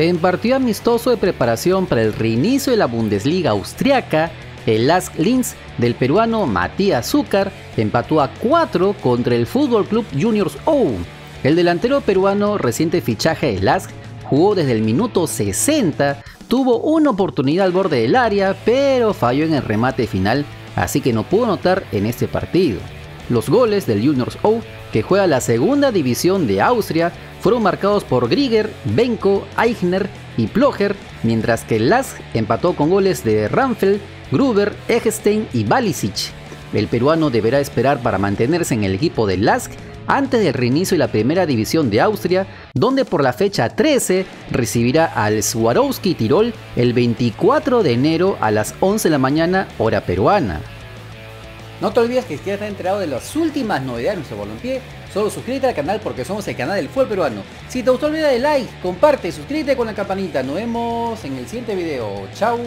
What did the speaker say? En partido amistoso de preparación para el reinicio de la Bundesliga austriaca, el LASK Linz del peruano Matías Succar empató a 4 contra el FC Juniors OÖ. El delantero peruano, reciente fichaje del LASK, jugó desde el minuto 60, tuvo una oportunidad al borde del área, pero falló en el remate final, así que no pudo anotar en este partido. Los goles del Juniors OÖ, que juega la segunda división de Austria, fueron marcados por Grieger, Benko, Eichner y Plocher, mientras que el LASK empató con goles de Ramfel, Gruber, Egestein y Balisic. El peruano deberá esperar para mantenerse en el equipo del LASK antes del reinicio de la primera división de Austria, donde por la fecha 13 recibirá al Swarovski Tirol el 24 de enero a las 11 de la mañana hora peruana. No te olvides que si quieres estar enterado de las últimas novedades de nuestro balompié, solo suscríbete al canal porque somos el canal del fútbol peruano. Si te gustó, olvida de like, comparte, suscríbete con la campanita. Nos vemos en el siguiente video. Chau.